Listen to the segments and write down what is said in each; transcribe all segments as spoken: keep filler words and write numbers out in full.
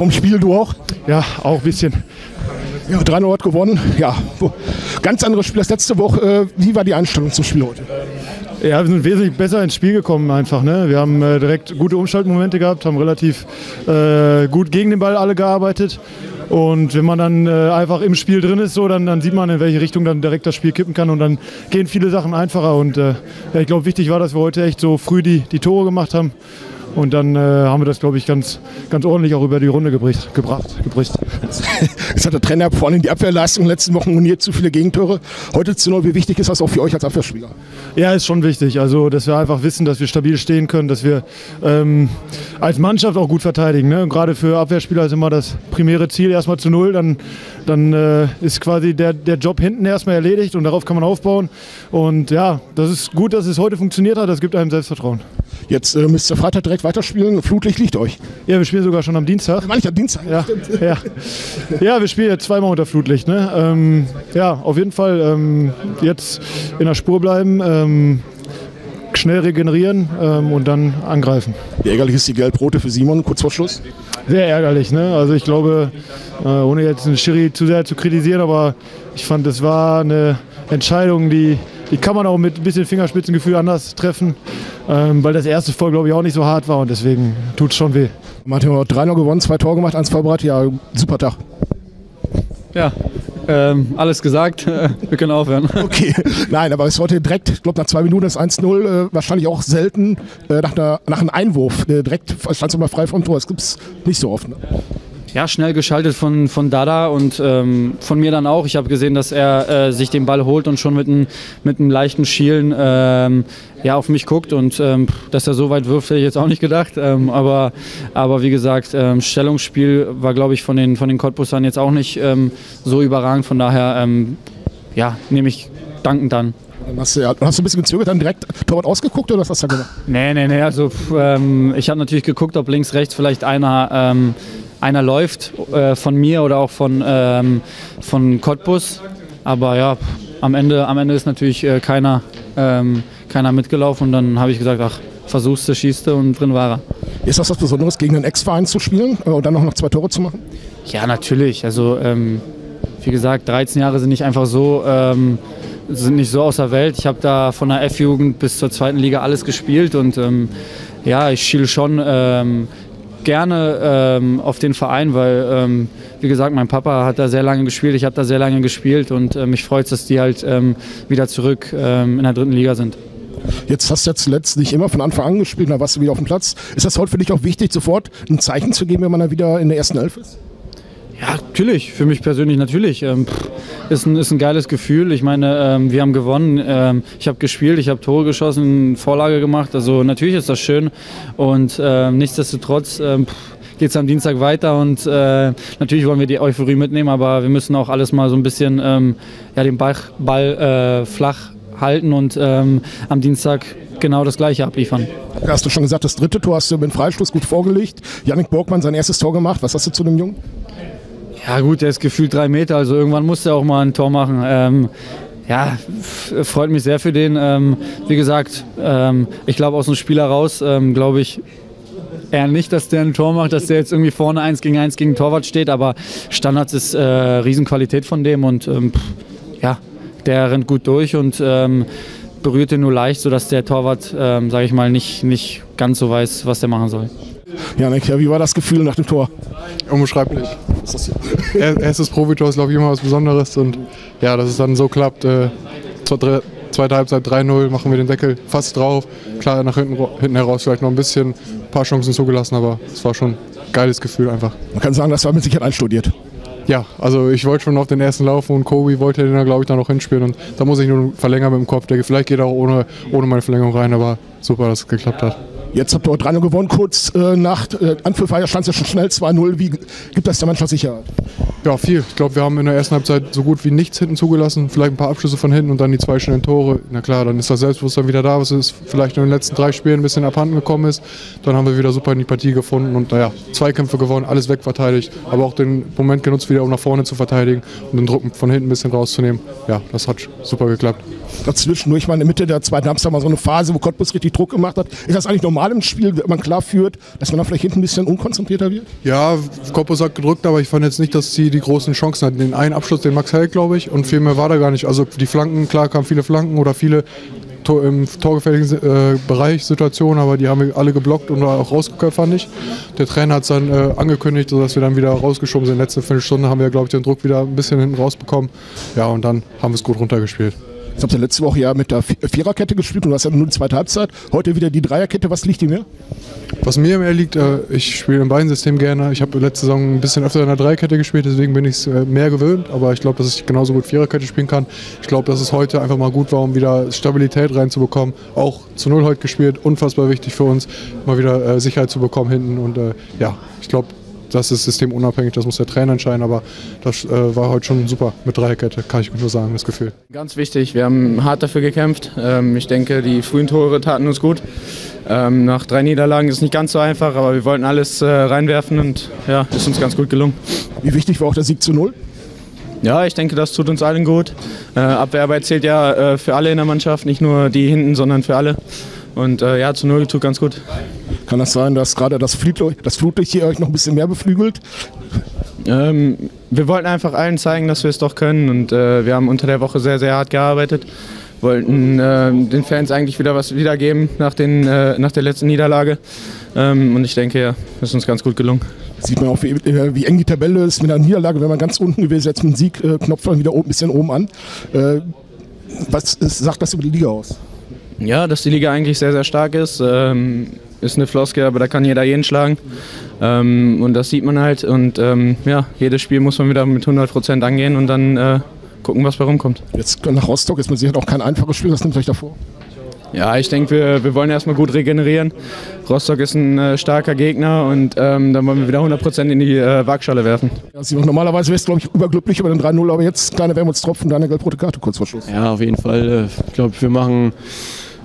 vom Spiel, du auch? Ja, auch ein bisschen. Ja, drei zu null gewonnen. Ja, ganz anderes Spiel als letzte Woche. Wie war die Einstellung zum Spiel heute? Ja, wir sind wesentlich besser ins Spiel gekommen einfach. Ne? Wir haben äh, direkt gute Umschaltmomente gehabt, haben relativ äh, gut gegen den Ball alle gearbeitet. Und wenn man dann äh, einfach im Spiel drin ist, so, dann, dann sieht man, in welche Richtung dann direkt das Spiel kippen kann. Und dann gehen viele Sachen einfacher. Und äh, ja, ich glaube, wichtig war, dass wir heute echt so früh die, die Tore gemacht haben. Und dann äh, haben wir das, glaube ich, ganz, ganz ordentlich auch über die Runde gebracht. gebracht. Jetzt hat der Trainer vor allem die Abwehrleistung in den letzten Wochen moniert, zu viele Gegentore. Heute zu null, wie wichtig ist das auch für euch als Abwehrspieler? Ja, ist schon wichtig. Also, dass wir einfach wissen, dass wir stabil stehen können, dass wir ähm, als Mannschaft auch gut verteidigen. Ne? Und gerade für Abwehrspieler ist immer das primäre Ziel erstmal zu null. Dann, dann äh, ist quasi der, der Job hinten erstmal erledigt und darauf kann man aufbauen. Und ja, das ist gut, dass es heute funktioniert hat. Das gibt einem Selbstvertrauen. Jetzt äh, müsst ihr Freitag direkt weiterspielen. Flutlicht liegt euch. Ja, wir spielen sogar schon am Dienstag. Manchmal am Dienstag. Ja, ja. ja, wir spielen jetzt zweimal unter Flutlicht. Ne? Ähm, ja, auf jeden Fall ähm, jetzt in der Spur bleiben, ähm, schnell regenerieren ähm, und dann angreifen. Wie ärgerlich ist die Gelb-Rote für Simon, kurz vor Schluss? Sehr ärgerlich. Ne? Also ich glaube, äh, ohne jetzt den Schiri zu sehr zu kritisieren, aber ich fand, das war eine Entscheidung, die, die kann man auch mit ein bisschen Fingerspitzengefühl anders treffen. Ähm, weil das erste Voll, glaube ich, auch nicht so hart war und deswegen tut es schon weh. Martin hat drei zu null gewonnen, zwei Tore gemacht, eins vorbereitet. Ja, super Tag. Ja, ähm, alles gesagt. Wir können aufhören. Okay, nein, aber es heute direkt, ich glaube, nach zwei Minuten ist eins zu null. Äh, wahrscheinlich auch selten äh, nach, einer, nach einem Einwurf. Äh, direkt stand es immer frei vom Tor. Das gibt es nicht so oft. Ne? Ja, schnell geschaltet von, von Dada und ähm, von mir dann auch. Ich habe gesehen, dass er äh, sich den Ball holt und schon mit einem mit einem leichten Schielen ähm, ja, auf mich guckt. Und ähm, dass er so weit wirft, hätte ich jetzt auch nicht gedacht. Ähm, aber, aber wie gesagt, ähm, Stellungsspiel war, glaube ich, von den, von den Cottbussern jetzt auch nicht ähm, so überragend. Von daher ähm, ja, nehme ich dankend an. Hast du, hast du ein bisschen gezögert, dann direkt Torwart ausgeguckt oder was hast du da gemacht? Nee, nee, nee. Also, ähm, ich habe natürlich geguckt, ob links, rechts vielleicht einer... Ähm, Einer läuft äh, von mir oder auch von, ähm, von Cottbus, aber ja, am Ende, am Ende ist natürlich äh, keiner, ähm, keiner mitgelaufen und dann habe ich gesagt, ach, versuchste, schießte und drin war er. Ist das was Besonderes, gegen einen Ex-Verein zu spielen und dann auch noch zwei Tore zu machen? Ja, natürlich. Also ähm, wie gesagt, dreizehn Jahre sind nicht einfach so, ähm, sind nicht so aus der Welt. Ich habe da von der F-Jugend bis zur zweiten Liga alles gespielt und ähm, ja, ich schiele schon ähm, gerne ähm, auf den Verein, weil, ähm, wie gesagt, mein Papa hat da sehr lange gespielt, ich habe da sehr lange gespielt und äh, mich freut es, dass die halt ähm, wieder zurück ähm, in der dritten Liga sind. Jetzt hast du ja zuletzt nicht immer von Anfang an gespielt, da warst du wieder auf dem Platz. Ist das heute für dich auch wichtig, sofort ein Zeichen zu geben, wenn man dann wieder in der ersten Elf ist? Ja, natürlich. Für mich persönlich natürlich. Ähm, ist, ein, ist ein geiles Gefühl. Ich meine, ähm, wir haben gewonnen. Ähm, ich habe gespielt, ich habe Tore geschossen, Vorlage gemacht. Also natürlich ist das schön. Und ähm, nichtsdestotrotz ähm, geht es am Dienstag weiter. Und äh, natürlich wollen wir die Euphorie mitnehmen, aber wir müssen auch alles mal so ein bisschen ähm, ja, den Ball, Ball äh, flach halten und ähm, am Dienstag genau das Gleiche abliefern. Hast du schon gesagt, das dritte Tor hast du mit dem Freistoß gut vorgelegt. Jannik Borgmann sein erstes Tor gemacht. Was hast du zu dem Jungen? Ja gut, der ist gefühlt drei Meter, also irgendwann muss er auch mal ein Tor machen. Ähm, ja, freut mich sehr für den. Ähm, wie gesagt, ähm, ich glaube aus dem Spiel heraus, ähm, glaube ich eher nicht, dass der ein Tor macht, dass der jetzt irgendwie vorne eins gegen eins gegen Torwart steht, aber Standards ist äh, Riesenqualität von dem und ähm, pff, ja, der rennt gut durch und ähm, berührt den nur leicht, sodass der Torwart, ähm, sage ich mal, nicht, nicht ganz so weiß, was der machen soll. Jannik, ja, wie war das Gefühl nach dem Tor? Unbeschreiblich. Erstes Profitor ist, glaube ich, immer was Besonderes. Und ja, dass es dann so klappt, äh, zweite Halbzeit drei zu null, machen wir den Deckel fast drauf. Klar, nach hinten, hinten heraus vielleicht noch ein bisschen, ein paar Chancen zugelassen, aber es war schon ein geiles Gefühl einfach. Man kann sagen, das war mit Sicherheit einstudiert. Ja, also ich wollte schon auf den ersten laufen und Kobi wollte den, glaube ich, dann noch hinspielen. Und da muss ich nur verlängern mit dem Kopf. Der, vielleicht geht er auch ohne, ohne meine Verlängerung rein, aber super, dass es geklappt hat. Jetzt habt ihr heute drei zu null gewonnen, kurz äh, nach äh, Anpfiff stand es ja schon schnell zwei zu null. Wie gibt das der Mannschaft Sicherheit? Ja, viel. Ich glaube, wir haben in der ersten Halbzeit so gut wie nichts hinten zugelassen. Vielleicht ein paar Abschlüsse von hinten und dann die zwei schnellen Tore. Na klar, dann ist das Selbstbewusstsein wieder da, was ist vielleicht in den letzten drei Spielen ein bisschen abhanden gekommen ist. Dann haben wir wieder super in die Partie gefunden und naja, Zweikämpfe gewonnen, alles wegverteidigt. Aber auch den Moment genutzt, wieder um nach vorne zu verteidigen und den Druck von hinten ein bisschen rauszunehmen. Ja, das hat super geklappt. Dazwischen, nur ich meine, in der Mitte der zweiten Halbzeit mal so eine Phase, wo Cottbus richtig Druck gemacht hat. Ist das eigentlich normal? normal im Spiel, wenn man klar führt, dass man dann vielleicht hinten ein bisschen unkonzentrierter wird? Ja, Cottbus hat gedrückt, aber ich fand jetzt nicht, dass sie die großen Chancen hatten. Den einen Abschluss, den Max Hell, glaube ich, und viel mehr war da gar nicht. Also die Flanken, klar kamen viele Flanken oder viele Tor, im torgefährlichen äh, Bereich Situationen, aber die haben wir alle geblockt und auch rausgeköpft, fand ich. Der Trainer hat es dann äh, angekündigt, sodass wir dann wieder rausgeschoben sind. In der letzten Viertelstunde haben wir, glaube ich, den Druck wieder ein bisschen hinten rausbekommen. Ja, und dann haben wir es gut runtergespielt. Jetzt habt ihr letzte Woche ja mit der Viererkette gespielt und du hast ja nur die zweite Halbzeit. Heute wieder die Dreierkette. Was liegt dir mehr? Was mir mehr liegt, äh, ich spiele im Beinensystem gerne. Ich habe letzte Saison ein bisschen öfter in der Dreierkette gespielt, deswegen bin ich es äh, mehr gewöhnt. Aber ich glaube, dass ich genauso gut Viererkette spielen kann. Ich glaube, dass es heute einfach mal gut war, um wieder Stabilität reinzubekommen. Auch zu Null heute gespielt, unfassbar wichtig für uns, mal wieder äh, Sicherheit zu bekommen hinten. Und äh, ja, ich glaube, das ist systemunabhängig, das muss der Trainer entscheiden, aber das äh, war heute schon super mit Dreierkette, kann ich nur sagen, das Gefühl. Ganz wichtig, wir haben hart dafür gekämpft. Ähm, ich denke, die frühen Tore taten uns gut. Ähm, nach drei Niederlagen ist es nicht ganz so einfach, aber wir wollten alles äh, reinwerfen und ja, ist uns ganz gut gelungen. Wie wichtig war auch der Sieg zu Null? Ja, ich denke, das tut uns allen gut. Äh, Abwehrarbeit zählt ja äh, für alle in der Mannschaft, nicht nur die hinten, sondern für alle. Und äh, ja, zu Null tut ganz gut. Kann das sein, dass gerade das Flutlicht, das Flutlicht hier euch noch ein bisschen mehr beflügelt? Ähm, wir wollten einfach allen zeigen, dass wir es doch können. Und äh, wir haben unter der Woche sehr, sehr hart gearbeitet. Wollten äh, den Fans eigentlich wieder was wiedergeben nach, den, äh, nach der letzten Niederlage. Ähm, und ich denke, ja, ist uns ganz gut gelungen. Sieht man auch, wie, wie eng die Tabelle ist mit einer Niederlage. Wenn man ganz unten gewesen ist, jetzt mit dem Sieg äh, knopft man wieder ein bisschen oben an. Äh, was ist, sagt das über die Liga aus? Ja, dass die Liga eigentlich sehr, sehr stark ist, ähm, ist eine Floskel, aber da kann jeder jeden schlagen ähm, und das sieht man halt und ähm, ja, jedes Spiel muss man wieder mit hundert Prozent angehen und dann äh, gucken, was bei rumkommt. Jetzt nach Rostock ist man sicher auch kein einfaches Spiel, was nimmt euch davor? Ja, ich denke, wir, wir wollen erstmal gut regenerieren. Rostock ist ein äh, starker Gegner und ähm, dann wollen wir wieder hundert Prozent in die äh, Waagschale werfen. Ja, Simon, normalerweise wärst du, glaube ich, überglücklich über den drei null, aber jetzt kleine Wermutstropfen, deine gelb-rote Karte kurz vor Schluss. Ja, auf jeden Fall. Ich glaube, wir machen...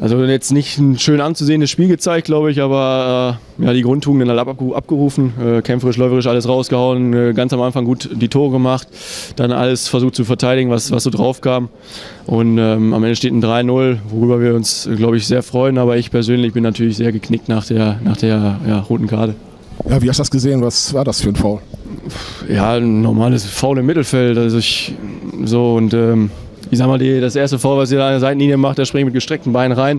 Also jetzt nicht ein schön anzusehendes Spiel gezeigt, glaube ich, aber äh, ja, die Grundtugenden halt abgerufen, äh, kämpferisch, läuferisch alles rausgehauen, äh, ganz am Anfang gut die Tore gemacht, dann alles versucht zu verteidigen, was, was so drauf kam und ähm, am Ende steht ein drei null, worüber wir uns, glaube ich, sehr freuen, aber ich persönlich bin natürlich sehr geknickt nach der, nach der ja, roten Karte. Ja, wie hast du das gesehen? Was war das für ein Foul? Ja, ein normales Foul im Mittelfeld, also ich, so und... Ähm, Ich sag mal, die, das erste Foul, was ihr da an der Seitenlinie macht, da springt mit gestreckten Beinen rein.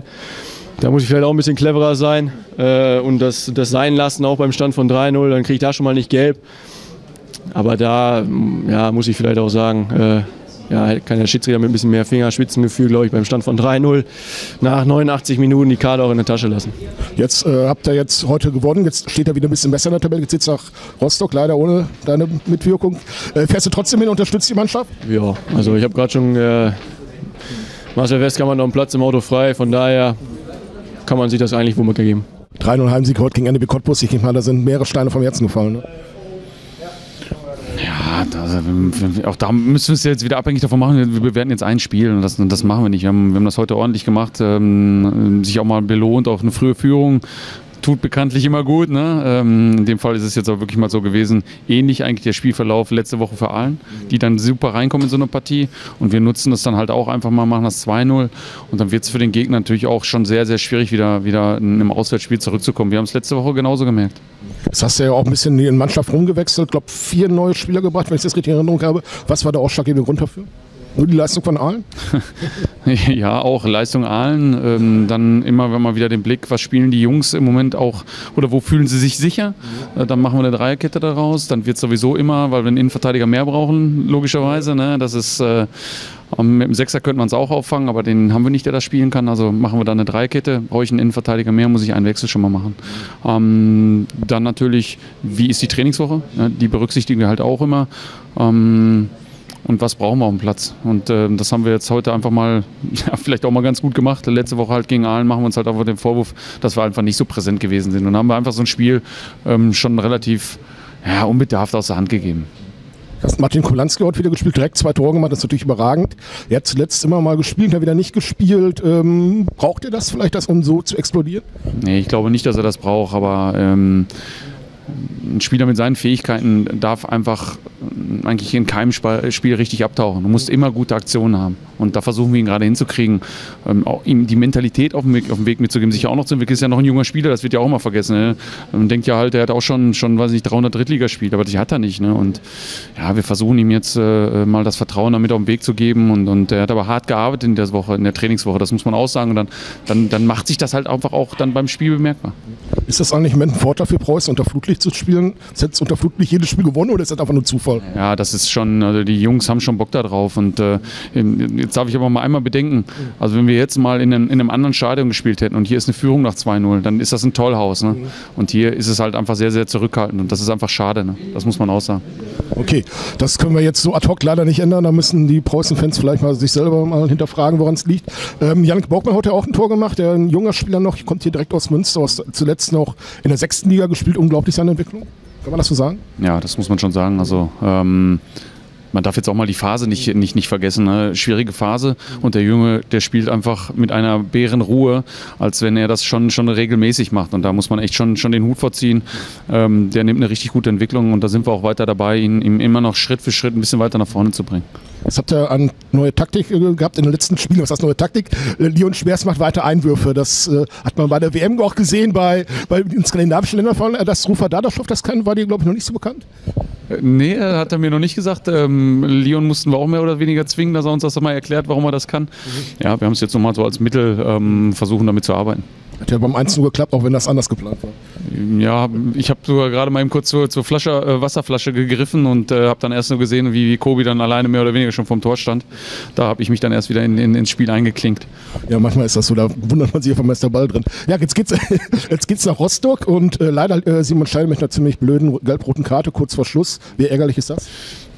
Da muss ich vielleicht auch ein bisschen cleverer sein äh, und das, das sein lassen, auch beim Stand von drei null. Dann kriege ich da schon mal nicht gelb. Aber da ja, muss ich vielleicht auch sagen, äh, ja, kann der Schiedsrichter mit ein bisschen mehr Fingerspitzengefühl, glaube ich, beim Stand von drei null nach neunundachtzig Minuten die Karte auch in der Tasche lassen. Jetzt äh, habt ihr jetzt heute gewonnen, jetzt steht er wieder ein bisschen besser in der Tabelle. Jetzt sitzt nach Rostock, leider ohne deine Mitwirkung. Äh, fährst du trotzdem hin und unterstützt die Mannschaft? Ja, also ich habe gerade schon äh, Marcel Westkamp hat noch einen Platz im Auto frei, von daher kann man sich das eigentlich womöglich geben. drei null Heimsieg heute gegen Energie Cottbus, ich denke mal, da sind mehrere Steine vom Herzen gefallen. Ne? Ja, das, auch da müssen wir es jetzt wieder abhängig davon machen. Wir bewerten jetzt ein Spiel und das, das machen wir nicht. Wir haben, wir haben das heute ordentlich gemacht, ähm, sich auch mal belohnt, auch eine frühe Führung. Tut bekanntlich immer gut. Ne? Ähm, in dem Fall ist es jetzt auch wirklich mal so gewesen, ähnlich eigentlich der Spielverlauf letzte Woche für Ahlen, die dann super reinkommen in so eine Partie und wir nutzen das dann halt auch einfach mal, machen das zwei null und dann wird es für den Gegner natürlich auch schon sehr, sehr schwierig, wieder, wieder in einem Auswärtsspiel zurückzukommen. Wir haben es letzte Woche genauso gemerkt. Jetzt hast du ja auch ein bisschen in die Mannschaft rumgewechselt, ich glaube vier neue Spieler gebracht, wenn ich das richtig in Erinnerung habe. Was war der ausschlaggebende Grund dafür? Nur die Leistung von Ahlen? Ja, auch Leistung Ahlen. Ähm, dann immer, wenn man wieder den Blick, was spielen die Jungs im Moment auch oder wo fühlen sie sich sicher? Äh, dann machen wir eine Dreierkette daraus. Dann wird es sowieso immer, weil wir einen Innenverteidiger mehr brauchen, logischerweise. Ne? Das ist, äh, mit dem Sechser könnte man es auch auffangen, aber den haben wir nicht, der das spielen kann. Also machen wir dann eine Dreierkette. Brauche ich einen Innenverteidiger mehr, muss ich einen Wechsel schon mal machen. Ähm, dann natürlich, wie ist die Trainingswoche? Ja, die berücksichtigen wir halt auch immer. Ähm, Und was brauchen wir auf dem Platz? Und äh, das haben wir jetzt heute einfach mal, ja, vielleicht auch mal ganz gut gemacht. Letzte Woche halt gegen Aalen machen wir uns halt einfach den Vorwurf, dass wir einfach nicht so präsent gewesen sind. Und haben wir einfach so ein Spiel ähm, schon relativ ja, unbedarft aus der Hand gegeben. Das Martin Kobylanski heute wieder gespielt, direkt zwei Tore gemacht, das ist natürlich überragend. Er hat zuletzt immer mal gespielt, hat wieder nicht gespielt. Ähm, braucht er das vielleicht, das, um so zu explodieren? Nee, ich glaube nicht, dass er das braucht, aber... Ähm ein Spieler mit seinen Fähigkeiten darf einfach eigentlich in keinem Spiel richtig abtauchen. Du musst immer gute Aktionen haben. Und da versuchen wir ihn gerade hinzukriegen. Ähm, auch ihm die Mentalität auf dem Weg, auf dem Weg mitzugeben, sich ja auch noch zu entwickeln. Ist ja noch ein junger Spieler, das wird ja auch immer vergessen. Ne? Man denkt ja halt, er hat auch schon, schon weiß nicht, dreihundert Drittligaspiele, aber die hat er nicht. Ne? Und ja, wir versuchen ihm jetzt äh, mal das Vertrauen damit auf den Weg zu geben. Und, und er hat aber hart gearbeitet in der Woche, in der Trainingswoche. Das muss man auch sagen. Und dann, dann, dann macht sich das halt einfach auch dann beim Spiel bemerkbar. Ist das eigentlich ein Vorteil für Preußen, unter Flutlicht zu spielen? Setzt unter Flutlicht jedes Spiel gewonnen oder ist das einfach nur Zufall? Ja, das ist schon, also die Jungs haben schon Bock da drauf und äh, jetzt darf ich aber mal einmal bedenken, also wenn wir jetzt mal in einem, in einem anderen Stadion gespielt hätten und hier ist eine Führung nach zwei null, dann ist das ein Tollhaus, ne? Und hier ist es halt einfach sehr, sehr zurückhaltend und das ist einfach schade, ne? Das muss man auch sagen. Okay, das können wir jetzt so ad hoc leider nicht ändern, da müssen die Preußen-Fans vielleicht mal sich selber mal hinterfragen, woran es liegt. Ähm, Jannik Borgmann hat ja auch ein Tor gemacht, der ein junger Spieler noch, kommt hier direkt aus Münster, aus, zuletzt noch in der sechsten Liga gespielt, unglaublich seine Entwicklung. Kann man das so sagen? Ja, das muss man schon sagen. Also ähm, man darf jetzt auch mal die Phase nicht, nicht, nicht vergessen. Ne? Schwierige Phase und der Junge, der spielt einfach mit einer Bärenruhe, als wenn er das schon, schon regelmäßig macht. Und da muss man echt schon, schon den Hut vorziehen. Ähm, der nimmt eine richtig gute Entwicklung und da sind wir auch weiter dabei, ihn, ihn immer noch Schritt für Schritt ein bisschen weiter nach vorne zu bringen. Jetzt habt ihr eine neue Taktik gehabt in den letzten Spielen. Was heißt neue Taktik? Leon Schweers macht weiter Einwürfe. Das äh, hat man bei der W M auch gesehen, bei, bei den skandinavischen Ländern. Das Rufa Dadaschoff, das kann, war dir, glaube ich, noch nicht so bekannt? Nee, hat er mir noch nicht gesagt. Ähm, Leon mussten wir auch mehr oder weniger zwingen, dass er uns das mal erklärt, warum er das kann. Mhm. Ja, wir haben es jetzt nochmal so als Mittel ähm, versuchen, damit zu arbeiten. Hat ja beim eins null geklappt, auch wenn das anders geplant war. Ja, ich habe sogar gerade mal eben kurz zur, zur Flasche, äh, Wasserflasche gegriffen und äh, habe dann erst nur gesehen, wie, wie Kobi dann alleine mehr oder weniger schon vom Tor stand. Da habe ich mich dann erst wieder in, in, ins Spiel eingeklinkt. Ja, manchmal ist das so, da wundert man sich einfach, ist der Ball drin. Ja, jetzt geht's, jetzt geht's nach Rostock und äh, leider äh, Simon Scherder mit einer ziemlich blöden gelb-roten Karte kurz vor Schluss. Wie ärgerlich ist das?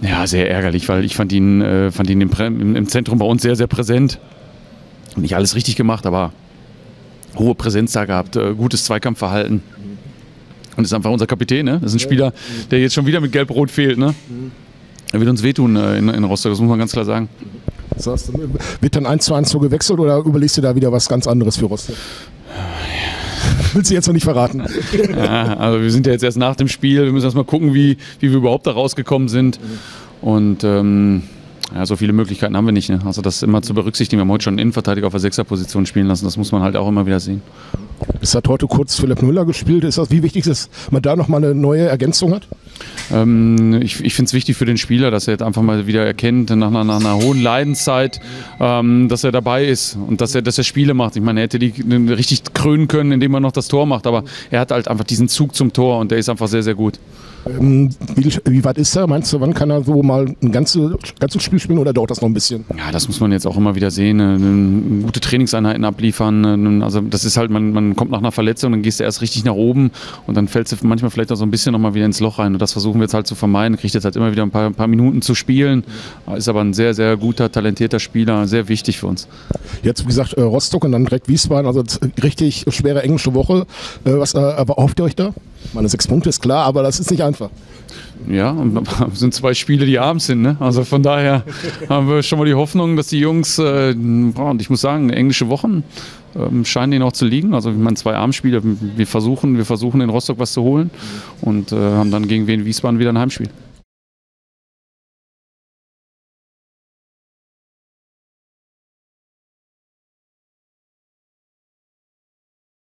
Ja, sehr ärgerlich, weil ich fand ihn, äh, fand ihn im, im Zentrum bei uns sehr, sehr präsent. Nicht alles richtig gemacht, aber hohe Präsenz da gehabt, gutes Zweikampfverhalten. Und ist einfach unser Kapitän, ne? Das ist ein Spieler, der jetzt schon wieder mit Gelb-Rot fehlt, ne? Er wird uns wehtun in, in Rostock, das muss man ganz klar sagen. Das heißt, wird dann eins zu eins so gewechselt oder überlegst du da wieder was ganz anderes für Rostock? Willst du jetzt noch nicht verraten? Ja, also wir sind ja jetzt erst nach dem Spiel, wir müssen erst mal gucken, wie, wie wir überhaupt da rausgekommen sind. Und ähm, ja, so viele Möglichkeiten haben wir nicht, ne? Also das immer zu berücksichtigen. Wir haben heute schon einen Innenverteidiger auf der Sechserposition spielen lassen. Das muss man halt auch immer wieder sehen. Es hat heute kurz Philipp Müller gespielt. Ist das, wie wichtig ist es, dass man da nochmal eine neue Ergänzung hat? Ähm, ich ich finde es wichtig für den Spieler, dass er jetzt einfach mal wieder erkennt, nach einer, nach einer hohen Leidenszeit, ähm, dass er dabei ist und dass er, dass er Spiele macht. Ich meine, er hätte die richtig krönen können, indem er noch das Tor macht. Aber er hat halt einfach diesen Zug zum Tor und der ist einfach sehr, sehr gut. Wie, wie weit ist er? Meinst du, wann kann er so mal ein ganzes, ganzes Spiel spielen oder dauert das noch ein bisschen? Ja, das muss man jetzt auch immer wieder sehen. Gute Trainingseinheiten abliefern. Also das ist halt, man, man kommt nach einer Verletzung, dann gehst du erst richtig nach oben und dann fällst du manchmal vielleicht auch so ein bisschen noch mal wieder ins Loch rein. Und das versuchen wir jetzt halt zu vermeiden. Kriegt jetzt halt immer wieder ein paar, ein paar Minuten zu spielen. Ist aber ein sehr, sehr guter, talentierter Spieler. Sehr wichtig für uns. Jetzt, wie gesagt, Rostock und dann direkt Wiesbaden. Also richtig schwere englische Woche. Was erhofft ihr euch da? Meine sechs Punkte ist klar, aber das ist nicht einfach. Ja, es sind zwei Spiele, die abends sind, ne? Also von daher haben wir schon mal die Hoffnung, dass die Jungs, äh, und ich muss sagen, englische Wochen ähm, scheinen denen auch zu liegen. Also ich meine, zwei Abendspiele, wir versuchen, wir versuchen in Rostock was zu holen und äh, haben dann gegen Wien Wiesbaden wieder ein Heimspiel.